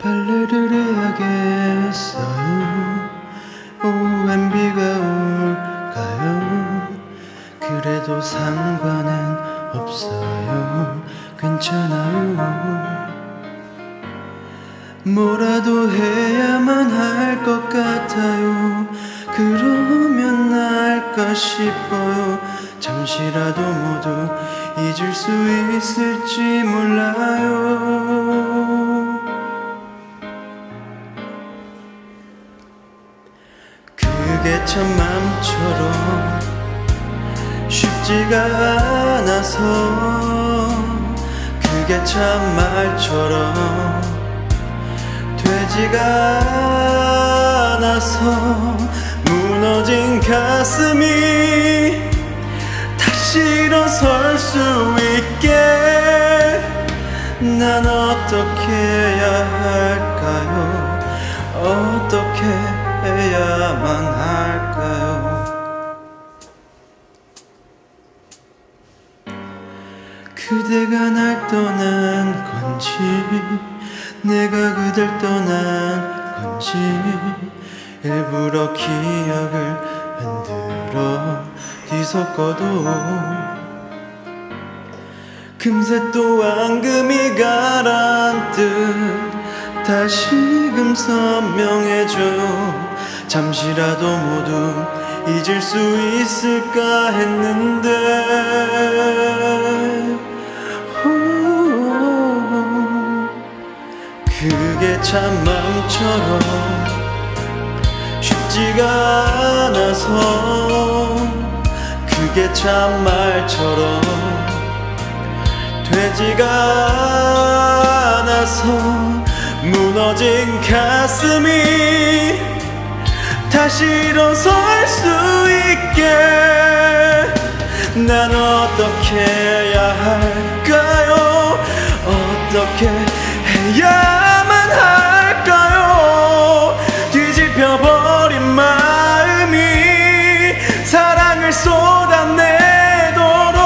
빨래를 해야겠어요. 오후엔 비가 올까요? 그래도 상관은 없어요. 괜찮아요. 뭐라도 해야만 할 것 같아요. 그러면 나을까 싶어요. 잠시라도 모두 잊을 수 있을지 몰라요. 그게 참 맘처럼 쉽지가 않아서, 그게 참 말처럼 되지가 않아서, 무너진 가슴이 다시 일어설 수 있게 난 어떻게 해야 할까요? 어떻게 해야만 할까요? 그대가 날 떠난 건지 내가 그댈 떠난 건지 일부러 기억을 흔들어 뒤섞어도 금세 또 앙금이 가라앉듯 다시금 선명해져요. 잠시라도 모두 잊을 수 있을까 했는데 그게 참 맘처럼 쉽지가 않아서, 그게 참 말처럼 되지가 않아서, 무너진 가슴이 다시 일어설 수 있게 난 어떻게 해야 할까요? 어떻게 해야 할까요? 뒤집혀버린 마음이 사랑을 쏟아내도록,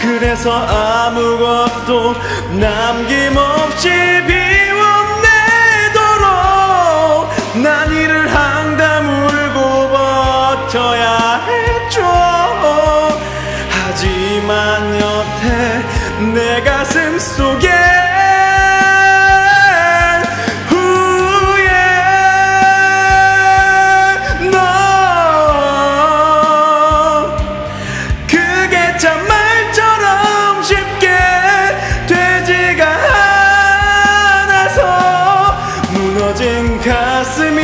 그래서 아무것도 남김없이 비워내도록 난 이를 항상 울고 버텨야 했죠. 하지만 여태 내 가슴 속에 가슴이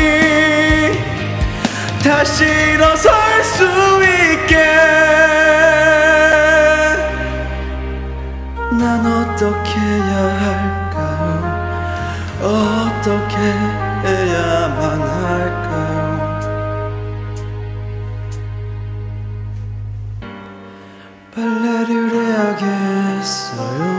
다시 일어설 수 있게 난 어떻게 해야 할까요? 어떻게 해야만 할까요? 빨래를 해야겠어요.